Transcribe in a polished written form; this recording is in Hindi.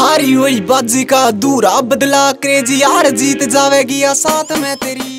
हारी हुई बाजी का अधूरा बदला क्रेजी यार जीत जावेगी या साथ में तेरी।